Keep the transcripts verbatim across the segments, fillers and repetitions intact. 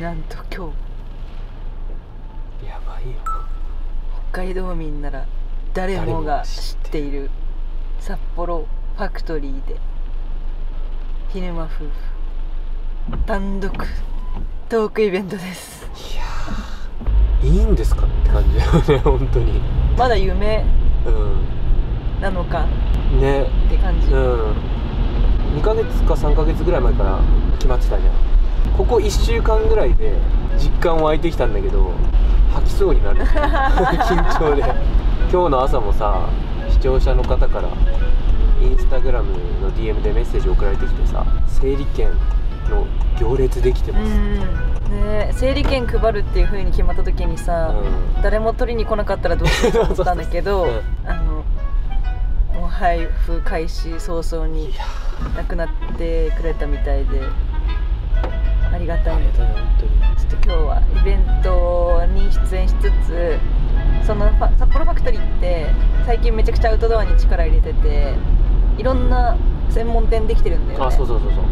なんと今日、やばいよ、北海道民なら誰もが知っている札幌ファクトリーでひぬま夫婦単独トークイベントです。いやー、いいんですかって感じだよね本当に。まだ夢なのか、うん、ねって感じ、うん、にかげつかさんかげつぐらい前から決まってたじゃん。ここいっしゅうかんぐらいで実感湧いてきたんだけど、吐きそうになる緊張で。今日の朝もさ、視聴者の方からインスタグラムの ディーエム でメッセージ送られてきてさ、整理券の行列できてます。うん、ね、整理券配るっていう風に決まった時にさ、うん、誰も取りに来なかったらどうしようと思ったんだけどあのもう配布開始早々になくなってくれたみたいでありがたいね。ちょっと今日はイベントに出演しつつ、その札幌ファクトリーって最近めちゃくちゃアウトドアに力入れてて、いろんな専門店できてるんだよね。あ、そうそうそうそう。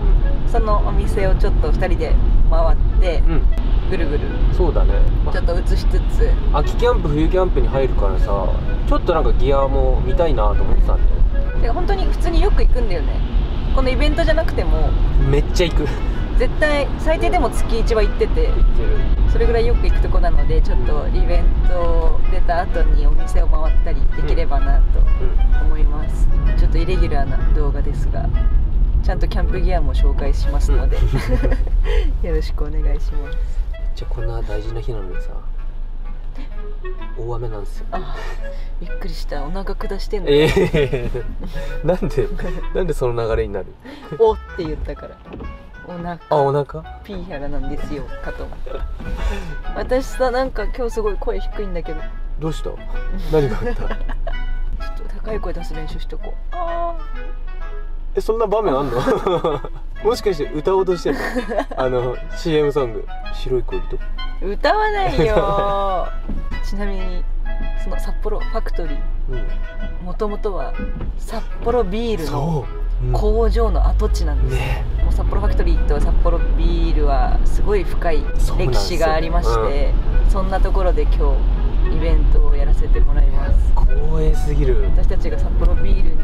そのお店をちょっとふたりで回って、うん、ぐるぐる。そうだね。ちょっと映しつつ。秋キャンプ、冬キャンプに入るからさ、ちょっとなんかギアも見たいなと思ってたんだよ。で、本当に普通によく行くんだよね。このイベントじゃなくても。めっちゃ行く。絶対最低でもつきいちは行ってて、それぐらいよく行くとこなので、ちょっとイベント出た後にお店を回ったりできればなと思います。うんうん、ちょっとイレギュラーな動画ですが、ちゃんとキャンプギアも紹介しますので、うん、よろしくお願いします。じゃあこんな大事な日なのにさ、大雨なんですよ。あ、びっくりした。お腹下してんの、えー、なんでなんでその流れになるおって言ったから、お腹、あ、お腹ピーヒャラなんですよかと思って私さ、なんか今日すごい声低いんだけど、どうした？何があった？ちょっと高い声出す練習しとこう。あえ、そんな場面あんのもしかして歌おうとしてるあの シーエム ソング白い恋人歌わないよちなみにその札幌ファクトリー、もともとは札幌ビールの工場の跡地なんです、ね。もう札幌ファクトリーと札幌ビールはすごい深い歴史がありまして、そんなところで今日イベントをやらせてもらいます。光栄すぎる。私たちが札幌ビールに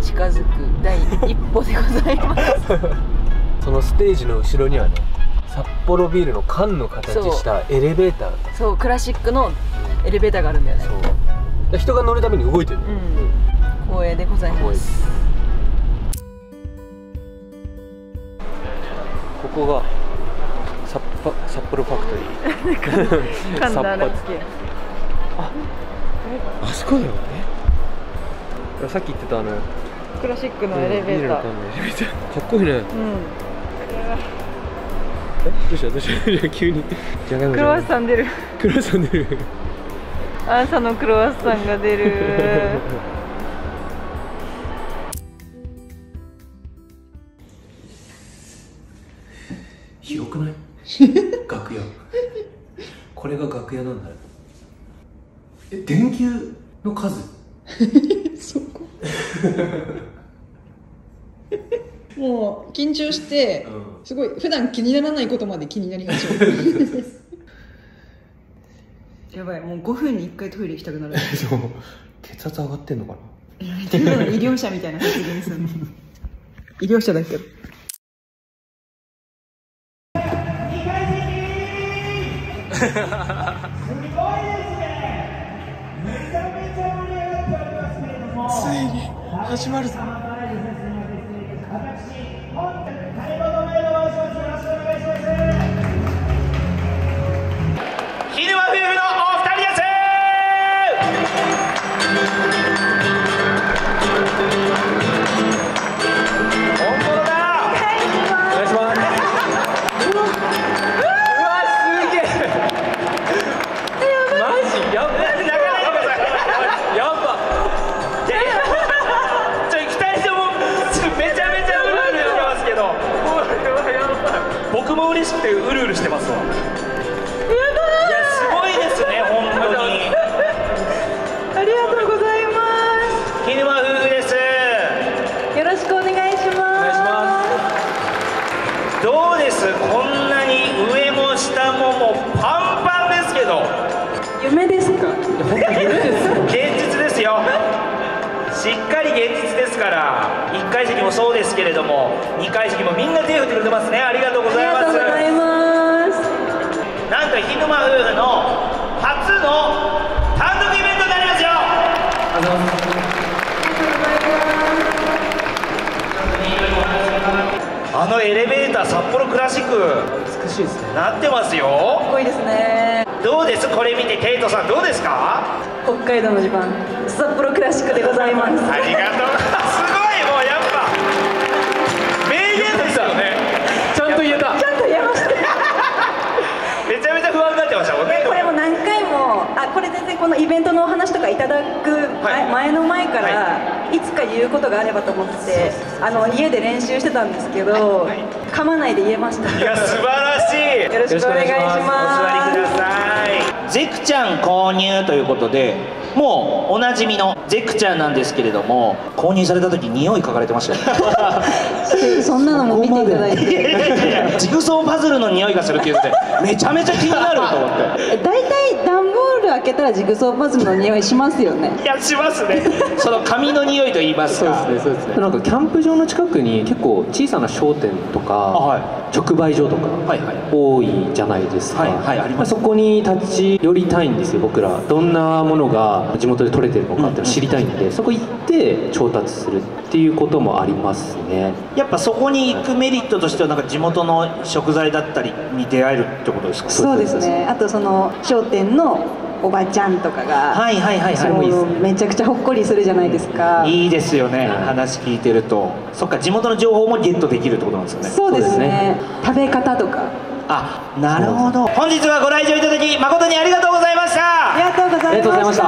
近づく第一歩でございますそのステージの後ろにはね、札幌ビールの缶の形したエレベーター、そう、クラシックのエレベーターがあるんだよね。そう、人が乗るために動いてる、ね。うん、光栄でございます。ここがサッパ札幌ファクトリー。サッパ。あ、あそこだよね。さっき言ってたあのクラシックのエレベーター。かっこいいね。うん。え、どうしたどうした急に。クロワッサン出る。クロワッサン出る。朝のクロワッサンが出る。広くない？楽屋。これが楽屋なんだよ。え、電球の数そこもう緊張して、うん、すごい普段気にならないことまで気になりましょうやばい、もうごふんにいっかいトイレ行きたくなるそう、血圧上がってんのかな医療者みたいな発言するの医療者だけど。すごいですね。めちゃめちゃ盛り上がっております。けれども、ついに始まるぞ。私、本当に金子と前のお仕事よろしくお願いします。ひぬま夫婦のお二人です。本物だ。お願いします。ってうるうるしてますわ。やばー。いや、すごいですね本当にありがとうございます。ひぬま夫婦です。よろしくお願いします。お願いします。どうです、こんなに上もももうパンパンですけど。夢ですか？本当夢ですよ。現実ですよ。しっかり現実ですから、いっかい席もそうですけれども、にかい席もみんな手を振ってくれてますね。ありがとうございます。ありがとうございます。なんとひぬま夫婦の初の単独イベントになりますよ。ありがとうございます。あのエレベーター、札幌クラシック美しいですね。なってますよ。かっこいいですね。どうです、これ見てケイトさんどうですか？北海道の地盤札幌クラシックでございます。ありがとう。すごい、もうやっぱ名言でしたよね。ちゃんと言えた。ちゃんと言えました。めちゃめちゃ不安になってましたもんね。これも何回も、あ、これ全然このイベントのお話とかいただく前、はい、前の前から、はい、いつか言うことがあればと思って、あの家で練習してたんですけど、はいはい、噛まないで言えました。いや、素晴らしい。よろしくお願いします。お座りください。ゼクちゃん購入ということで、もうおなじみのゼクちゃんなんですけれども、購入された時匂い嗅がれてましたよ、ね。そんなのも見ていただいて。ジグソーパズルの匂いがするって言って、めちゃめちゃ気になると思って。だいたい段ボール開けたらジグソーパズルの匂いしますよね。いや、しますね。その紙の匂いと言いますか。そうですね、そうですね。なんかキャンプ場の近くに結構小さな商店とか、はい、直売所とか多いじゃないですか。そこに立ち寄りたいんですよ、僕ら。どんなものが地元で取れてるのかっていうのを知りたいんで、そこ行って調達するっていうこともありますね。やっぱそこに行くメリットとしては、なんか地元の食材だったりに出会えるってことですか？そうですね。あとその商店のおばちゃんとかがめちゃくちゃほっこりするじゃないですか。いいですよね、話聞いてると。そっか、地元の情報もゲットできるってことなんですよね。そうですね、食べ方とか。あ、なるほど。本日はご来場いただき誠にありがとうございました。ありがとうございました。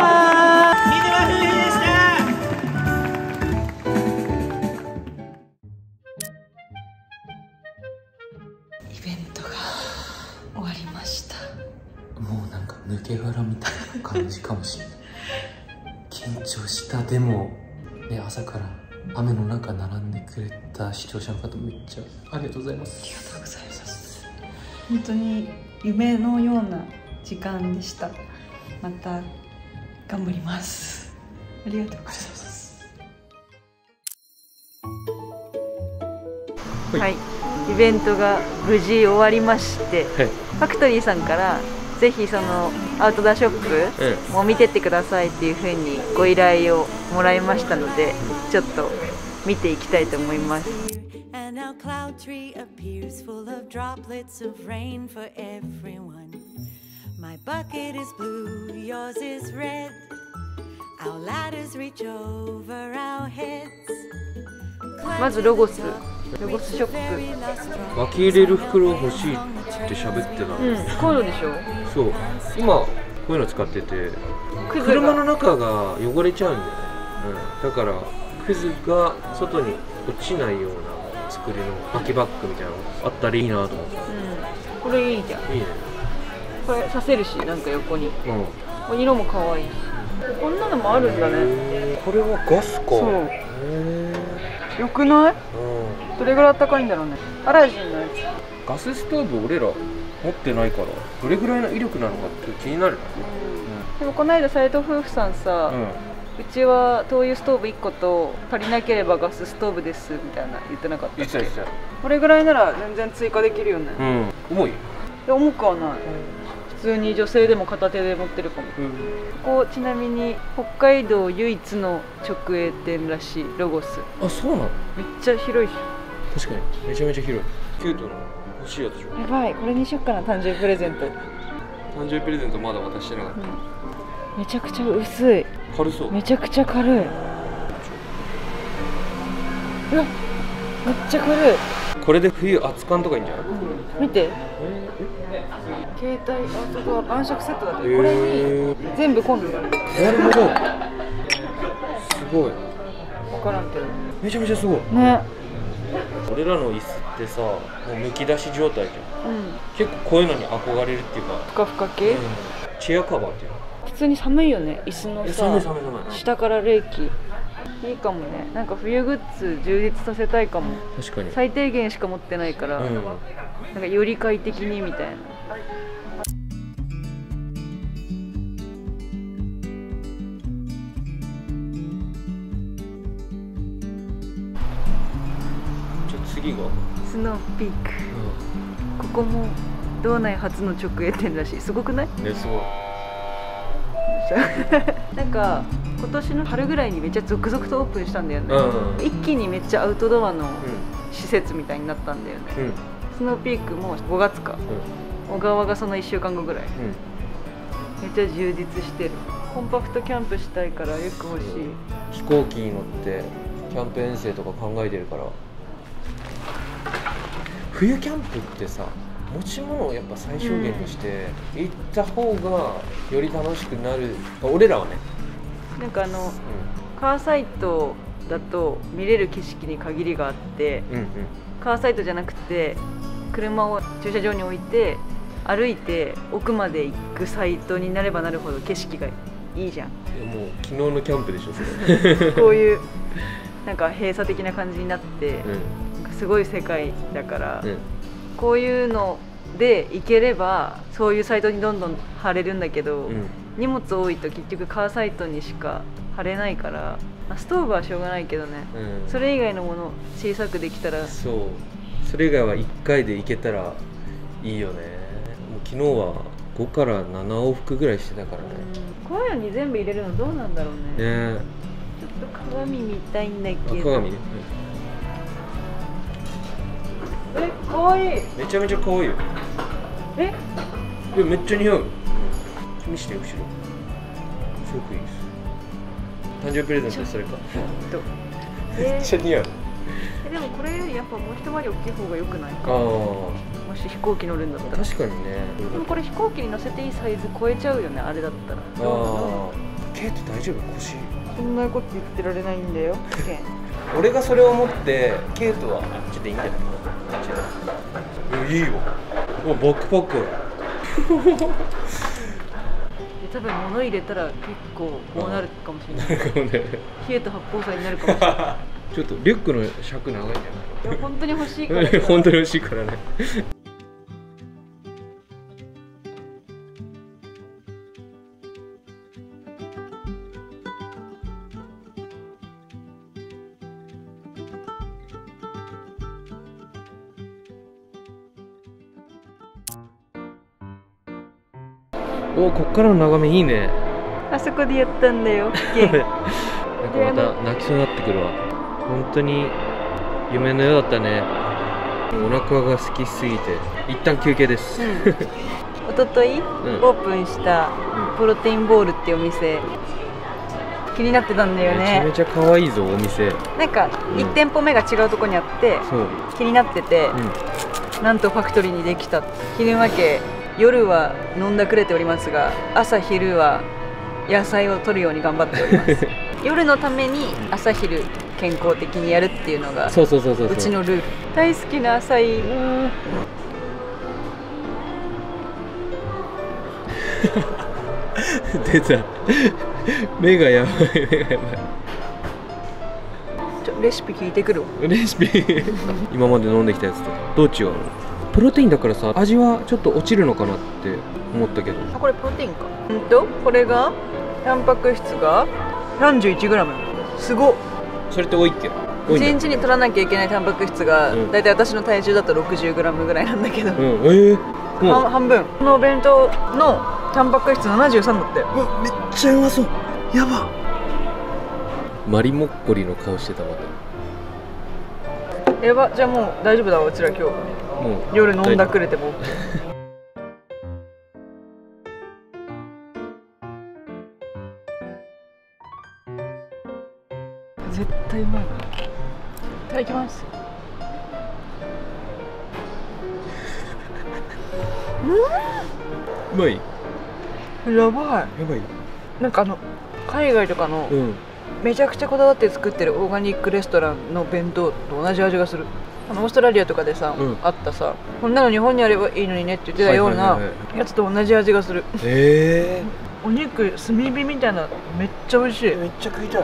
イベントが終わりました。もうなんか抜け殻みたいな感じかもしれない。緊張した。でも、ね、朝から雨の中並んでくれた視聴者の方もめっちゃありがとうございます。ありがとうございます。本当に夢のような時間でした。また頑張ります。ありがとうございます。はい、はい、イベントが無事終わりまして、はい、ファクトリーさんからぜひそのアウトドアショップを見てってくださいっていうふうにご依頼をもらいましたので、ちょっと見ていきたいと思います。まずロゴスロゴスショップ、巻き入れる袋欲しいって喋ってたんです。うん、コードでしょ。そう、今こういうの使ってて、車の中が汚れちゃうんだよね、うん、だからクズが外に落ちないような作りの巻きバッグみたいなのあったらいいなと思って、うん、これいいじゃん。いいね、これ刺せるし、なんか横に、うん、色も可愛いし、こんなのもあるんだね。これはガスか。そう、よくない？うん、どれぐらい高いんだろうね。アラジンのやつ。ガスストーブ俺ら持ってないから、どれぐらいの威力なのかって気になるな。うん、でもこの間斉藤夫婦さんさ、うん、うちは灯油ストーブいっこと、足りなければガスストーブですみたいな言ってなかったっけ？これぐらいなら全然追加できるよね。うん、重い？いや、重くはない。うん、普通に女性でも片手で持ってるかも。うん、ここちなみに北海道唯一の直営店らしい、ロゴス。あ、そうなの？めっちゃ広いし。確かにめちゃめちゃ広い。キュートな欲しいやつでしょ。やばい、これにしよっかな、誕生日プレゼント。誕生日プレゼントまだ渡してなかった。うん、めちゃくちゃ薄い。軽そう。めちゃくちゃ軽い。うわ、めっちゃ軽い。これで冬熱燗とかいいんじゃない？うん、見て、えー、携帯アウトドア晩酌セットだって、えー、これに全部コンビだね。なるほど。すごい。分からんけどめちゃめちゃすごいね。俺らの椅子ってさ、もうむき出し状態じゃん、うん、結構こういうのに憧れるっていうか、ふかふか系、うん、チェアカバーっていうの。普通に寒いよね、椅子のさ、寒い寒い寒い、下から冷気。いいかもね、なんか冬グッズ充実させたいかも。確かに最低限しか持ってないから、うん、なんかより快適にみたいな。初のピーク、うん、ここも道内初の直営店らしい。すごくない？ね、すごいなんか今年の春ぐらいにめっちゃ続々とオープンしたんだよね、うんうん、一気にめっちゃアウトドアの施設みたいになったんだよね、うん、スノーピークもごがつか、うん、小川がそのいっしゅうかんごぐらい、うん、めっちゃ充実してる。コンパクトキャンプしたいからよく欲しい。飛行機に乗ってキャンプ遠征とか考えてるから。冬キャンプってさ、持ち物をやっぱ最小限として行った方がより楽しくなる、うん、俺らはね。なんかあの、うん、カーサイトだと見れる景色に限りがあって、うんうん、カーサイトじゃなくて車を駐車場に置いて歩いて奥まで行くサイトになればなるほど景色がいいじゃん。もう昨日のキャンプでしょそれこういうなんか閉鎖的な感じになって、うん、すごい世界だから、うん、こういうので行ければそういうサイトにどんどん貼れるんだけど、うん、荷物多いと結局カーサイトにしか貼れないから。ストーブはしょうがないけどね、うん、それ以外のもの小さくできたら。そう、それ以外はいっかいで行けたらいいよね。もう昨日はごからなな往復ぐらいしてたからね、うん、こういうのに全部入れるのどうなんだろうね。ね、ちょっと鏡見たいんだけど。鏡、うん、え、かわいい。めちゃめちゃかわいいよ。えいや、めっちゃ似合う。見して、後ろ。すごくいいです。誕生日プレゼントそれか。めっちゃ似合う。え、でもこれよりやっぱもう一回り大きい方が良くないか。ああ。もし飛行機乗るんだったら。確かにね。でもこれ飛行機に乗せていいサイズ超えちゃうよね、あれだったら。ああ。ケイト大丈夫？腰。そんなこと言ってられないんだよ。俺がそれを持って、ケイトはちょっといいんじゃない？いいよ。お、バックパック。多分物入れたら結構こうなるかもしれない。なるね。冷えた発泡剤になるかもしれない。ちょっとリュックの尺長いんじゃない？本当に欲しいから。本当に欲しいからね。お、こっからの眺めいいね。あそこでやったんだよ。なんかまた泣きそうになってくるわ。本当に夢のようだったね。お腹が空きすぎて一旦休憩です、うん、一昨日、うん、オープンしたプロテインボールっていうお店、うん、気になってたんだよね。めちゃめちゃ可愛いぞお店。なんかいち店舗目が違うとこにあって、うん、気になってて、うん、なんとファクトリーにできた。昼間家夜は飲んだくれておりますが、朝昼は野菜を摂るように頑張っております夜のために朝昼健康的にやるっていうのがうちのルール。大好きな朝いい出た目がやばい、目がやばい。ちょレシピ聞いてくるわレシピ今まで飲んできたやつとどう違うの？プロテインだからさ、味はちょっと落ちるのかなって思ったけど。あ、これプロテインか。うんと、これがタンパク質が さんじゅういちグラム。 すごっ。それって多いっけ？いちにちに取らなきゃいけないタンパク質が、うん、だいたい私の体重だと ろくじゅうグラム ぐらいなんだけど、うん、ええー、うん、半分。このお弁当のタンパク質ななじゅうさんだって。うわ、めっちゃうまそう。やば。マリモッコリの顔してた。またやば。じゃあもう大丈夫だわ、うちら今日夜飲んだくれても絶対うまい。いただきますうまい。やばい、やばい。なんかあの海外とかの、うん、めちゃくちゃこだわって作ってるオーガニックレストランの弁当と同じ味がする。あのオーストラリアとかでさ、うん、あったさ、こんなの日本にあればいいのにねって言ってたようなやつと同じ味がする。へえー、お肉炭火みたいな、めっちゃ美味しい。めっちゃ食いたい。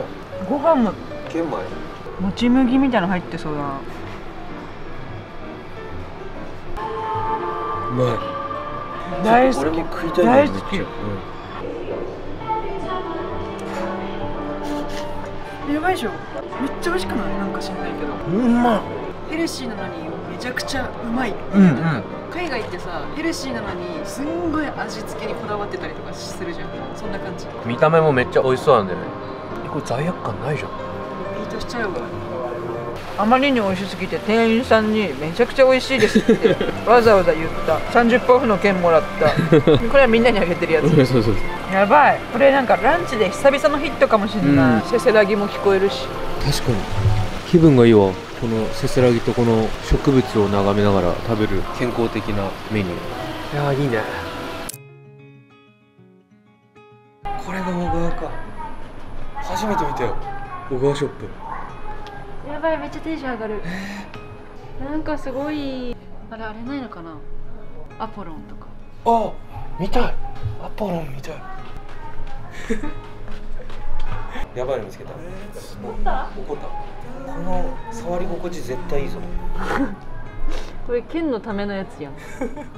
ご飯も玄米もち麦みたいなの入ってそうだな。うまい。大好き。俺も食いたい。大好き、うん、やばいでしょ。めっちゃ美味しくない？なんか知んないけどうまい。ヘルシーなのにめっちゃくちゃうまい。うんうん、海外ってさ、ヘルシーなのにすんごい味付けにこだわってたりとかするじゃん。そんな感じ。見た目もめっちゃ美味しそうなんだよね。これ罪悪感ないじゃん。リピートしちゃうわ。あまりに美味しすぎて店員さんにめちゃくちゃ美味しいですってわざわざ言った。 さんじゅっパー オフの券もらった。これはみんなにあげてるやつ。そうそうそう、やばい。これなんかランチで久々のヒットかもしれない、うん、せせらぎも聞こえるし。確かに気分がいいわ。このせせらぎとこの植物を眺めながら食べる健康的なメニュー。いやーいいね。これが小川か。初めて見たよ、小川ショップ。やばい、めっちゃテンション上がる。えー、なんかすごい。あれあれないのかな、アポロンとか。ああ、見たい。アポロン見たい。やばいの見つけた。怒った怒った。この触り心地絶対いいぞ。これ剣のためのやつやん。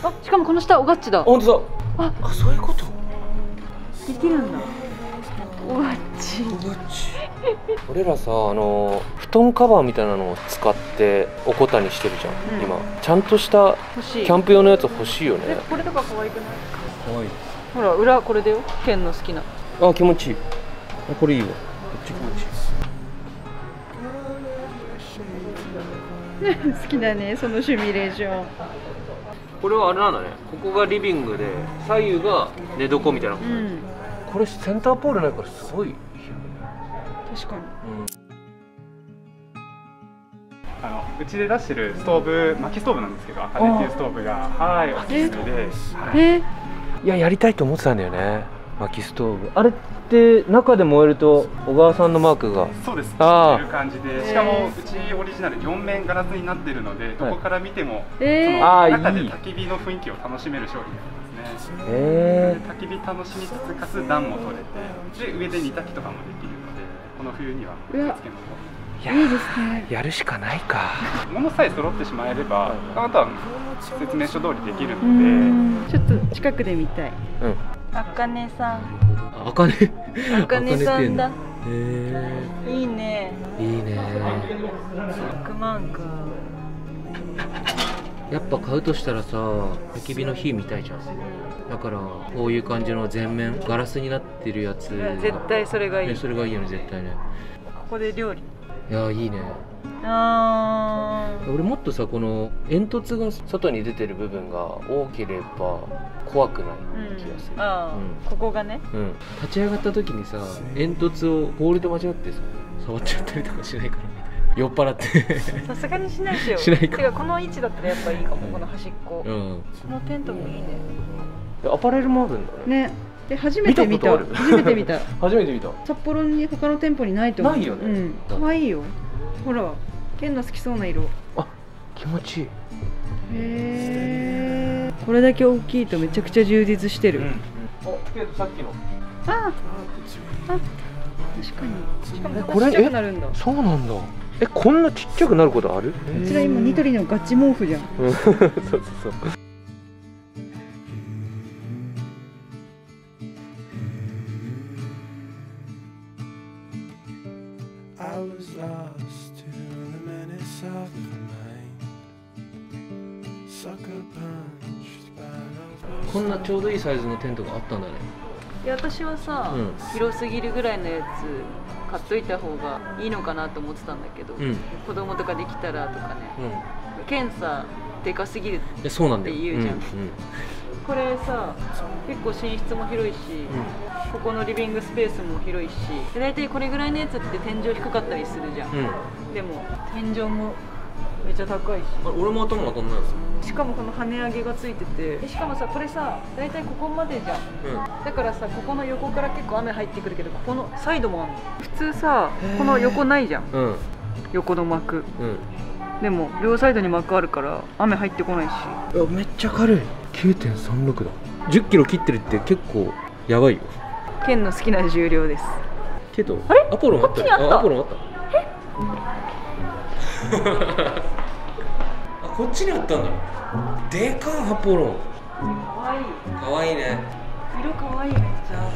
あ、しかもこの下おがっちだ。本当だ。あ、あ、そういうことできるんだ。おがっちおがっち。俺らさ、あの布団カバーみたいなのを使っておこたにしてるじゃん、うん、今。ちゃんとしたキャンプ用のやつ欲しいよね。これとか可愛くない？可愛い。ほら裏これだよ、剣の好きな。あ、気持ちいい。あ、これいいわ。こっち気持ちいい。好きだね、そのシミュレーション。これはあれなんだね、ここがリビングで左右が寝床みたいなこと、うん、これセンターポールないからすごい。確かに、うん、あのうちで出してるストーブ、薪ストーブなんですけど、アカネっていうストーブがはいおすすめです。いや、やりたいと思ってたんだよね、薪ストーブ。あれって中で燃えると小川さんのマークが。そうです。ああ。いう感じで、しかもうちオリジナル四面ガラスになってるので、どこから見てもその中で焚き火の雰囲気を楽しめる商品です。えー、焚き火楽しみつつ、かつ暖も取れて、で上で煮炊きとかもできるので、この冬にはうってつけの方いいですね。やるしかないか。物さえ揃ってしまえれば、あとは説明書通りできるので。ちょっと近くで見たい。うん、あかねさん。あかね。あかねさんだ。えー、いいね。いいね。ろくまんか。やっぱ買うとしたらさ、焚き火の火みたいじゃん。だからこういう感じの全面ガラスになってるやつ、絶対それがいい、ね、それがいいよね、絶対ね。ここで料理、いやいいね。あー、俺もっとさ、この煙突が外に出てる部分が多ければ怖くない気がする、うん、あ、うん、ここがね、うん、立ち上がった時にさ、煙突をボールと間違ってさ触っちゃったりとかしないから酔っ払ってさすがにしないしよ。しないか。てかこの位置だったらやっぱいいかも、この端っこ。うん、そのテントもいいね。アパレルもあるんだね。ね。で初めて見た。初めて見た。初めて見た。札幌に他の店舗にないと思う。ないよね。うん。可愛いよ。ほら、剣の好きそうな色。あ、気持ちいい。へえ。これだけ大きいとめちゃくちゃ充実してる。あ、けどさっきの。ああ。確かに。しかもこれちっちゃくなるんだ。そうなんだ。え、こんなちっちゃくなることある？こちら今ニトリのガチ毛布じゃん。そうそうそう。こんなちょうどいいサイズのテントがあったんだね。いや、私はさ、うん、広すぎるぐらいのやつ買っといた方がいいのかなと思ってたんだけど、うん、子供とかできたらとかね、うん、検査でかすぎるって言うじゃん。これさ、結構寝室も広いし、うん、ここのリビングスペースも広いし、大体これぐらいのやつって天井低かったりするじゃん、うん、でも天井もめっちゃ高いし、あ、俺も頭上がんないです。しかもこの跳ね上げがついてて、しかもさ、これさ、大体ここまでじゃん、うん、だからさ、ここの横から結構雨入ってくるけど、ここのサイドもあるの。普通さ、この横ないじゃん、うん、横の膜、うん、でも両サイドに膜あるから雨入ってこないし、いや、めっちゃ軽い。 きゅうてんさんろく だ。じゅっキロ切ってるって結構やばいよ。剣の好きな重量ですけど。あれ、アポロンあったよ。あ、アポロンあった。え、あ、こっちにあったんだ。でかい、アポロン。可愛い。可愛いね。色可愛い、めっちゃ。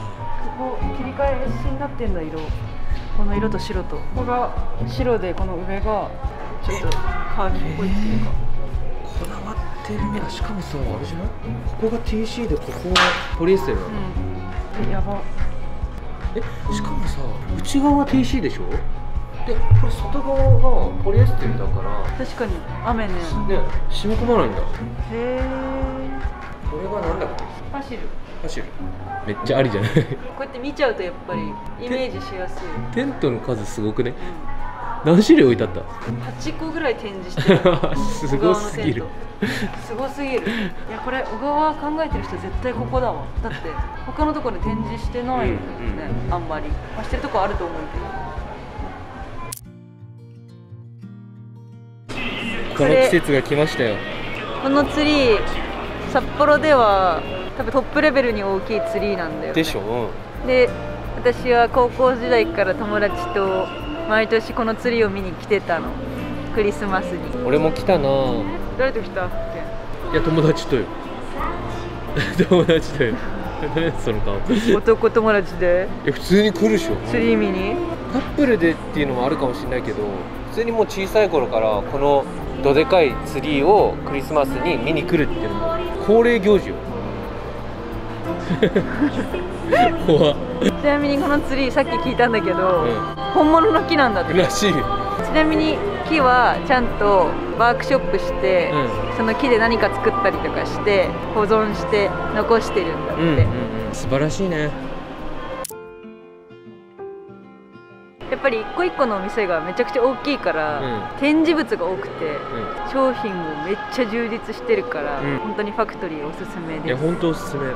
ここ切り替えしになってんだ、色。この色と白と。ここが白で、この上がちょっとカーキっぽいっていうか。えーに、あ、しかもさ、あれじゃない？ここが ティーシー でここはポリエステルなの、うん、やば。え、しかもさ、内側は ティーシー でしょ、で、これ外側がポリエステルだから、確かに雨ね、ね、染み込まないんだ。へえ。これがなんだっけ、パシル。パシルめっちゃありじゃないこうやって見ちゃうとやっぱりイメージしやすい。テントの数すごくね、うん、何種類置いてあった？はちこぐらい展示してる。すごすぎる。すごすぎる。いやこれ小川考えてる人絶対ここだわ。だって他のところで展示してないよね。うんうん、あんまり、まあ、してるとこあると思うけど。この季節が来ましたよ。このツリー、札幌では多分トップレベルに大きいツリーなんだよね。でしょ。で、私は高校時代から友達と毎年このツリーを見に来てたの、クリスマスに。俺も来たな。誰と来たっけ？いや友達とよ友達とよその顔男友達で。え、普通に来るでしょツリー見に。カップルでっていうのもあるかもしれないけど、普通にもう小さい頃からこのどでかいツリーをクリスマスに見に来るっていうのも恒例行事よ怖ちなみにこのツリーさっき聞いたんだけど、うん、本物の木なんだって。らしい。ちなみに木はちゃんとワークショップして、うん、その木で何か作ったりとかして保存して残してるんだって、うんうんうん、素晴らしいね。やっぱり一個一個のお店がめちゃくちゃ大きいから、うん、展示物が多くて、うん、商品もめっちゃ充実してるから、うん、本当にファクトリーおすすめです。いや本当おすすめ、うん、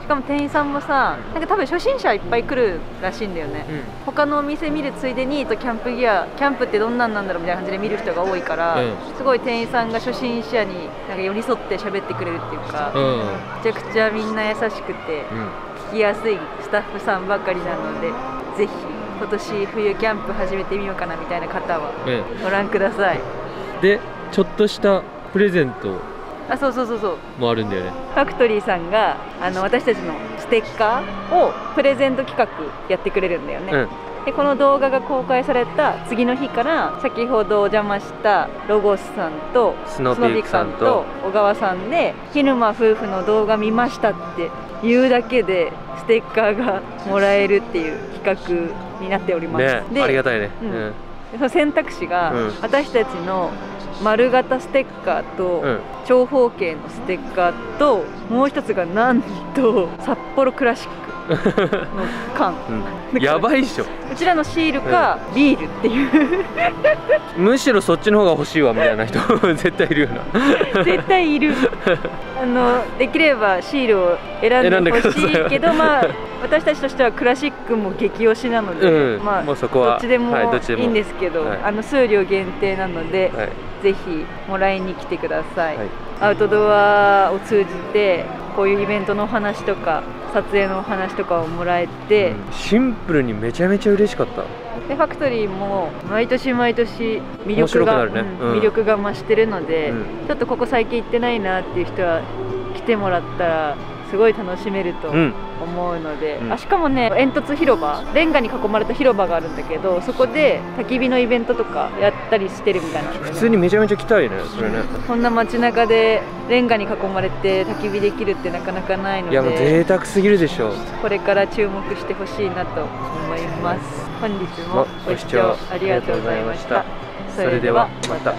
しかも店員さんもさ、なんか多分初心者いっぱい来るらしいんだよね、うん、他のお店見るついでにとキャンプギア、キャンプってどんなんなんだろうみたいな感じで見る人が多いから、うん、すごい店員さんが初心者になんか寄り添って喋ってくれるっていうか、うん、めちゃくちゃみんな優しくて、うん、聞きやすいスタッフさんばっかりなので、ぜひ今年冬キャンプ始めてみようかなみたいな方はご覧ください、うん、で、ちょっとしたプレゼント、あ、そうそうそうそうもあるんだよね。ファクトリーさんがあの私たちのステッカーをプレゼント企画やってくれるんだよね、うん、で、この動画が公開された次の日から先ほどお邪魔したロゴスさんとスノーピークさんと小川さんで昼間夫婦の動画見ましたって言うだけでステッカーがもらえるっていう企画になっております。ありがたいね。その選択肢が、うん、私たちの丸型ステッカーと、うん、長方形のステッカーと、もう一つがなんと札幌クラシックの缶、うん、やばいっしょ。うちらのシールか、うん、ビールっていうむしろそっちの方が欲しいわみたいな人絶対いるよな絶対いるあのできればシールを選んでほしいけど、まあ私たちとしてはクラシックも激推しなので、うん、まあどっちでもいいんですけど、はい、あの数量限定なので、はい、ぜひもらいに来てください、はい、アウトドアを通じてこういうイベントのお話とか撮影のお話とかをもらえて、うん、シンプルにめちゃめちゃ嬉しかった。でファクトリーも毎年毎年魅力が、ねうん、魅力が増してるので、うん、ちょっとここ最近行ってないなっていう人は来てもらったらすごい楽しめると思うので、うん、あしかもね煙突広場、レンガに囲まれた広場があるんだけど、そこで焚き火のイベントとかやったりしてるみたいな、ね、普通にめちゃめちゃ来たいねそれね。こんな街中でレンガに囲まれて焚き火できるってなかなかないので、いやもう贅沢すぎるでしょ。これから注目してほしいなと思います。本日もご視聴ありがとうございました。それではまた。